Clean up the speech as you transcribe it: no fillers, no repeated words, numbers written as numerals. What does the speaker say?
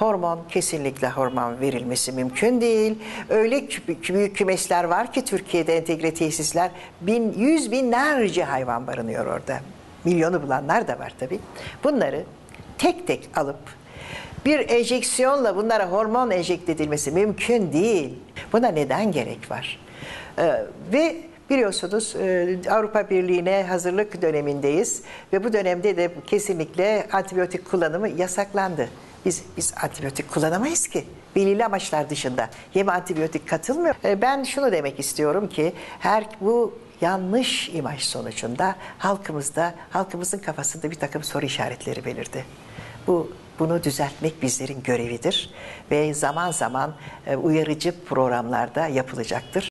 hormon, kesinlikle hormon verilmesi mümkün değil. Öyle büyük kümesler var ki Türkiye'de entegre tesisler yüz binlerce hayvan barınıyor orada. Milyonu bulanlar da var tabii. Bunları tek tek alıp bir enjeksiyonla bunlara hormon enjekte edilmesi mümkün değil. Buna neden gerek var? Ve biliyorsunuz Avrupa Birliği'ne hazırlık dönemindeyiz ve bu dönemde de kesinlikle antibiyotik kullanımı yasaklandı. Biz antibiyotik kullanamayız ki. Belirli amaçlar dışında yeme antibiyotik katılmıyor. Ben şunu demek istiyorum ki bu yanlış imaj sonucunda halkımızın kafasında bir takım soru işaretleri belirdi. Bunu düzeltmek bizlerin görevidir ve zaman zaman uyarıcı programlarda yapılacaktır.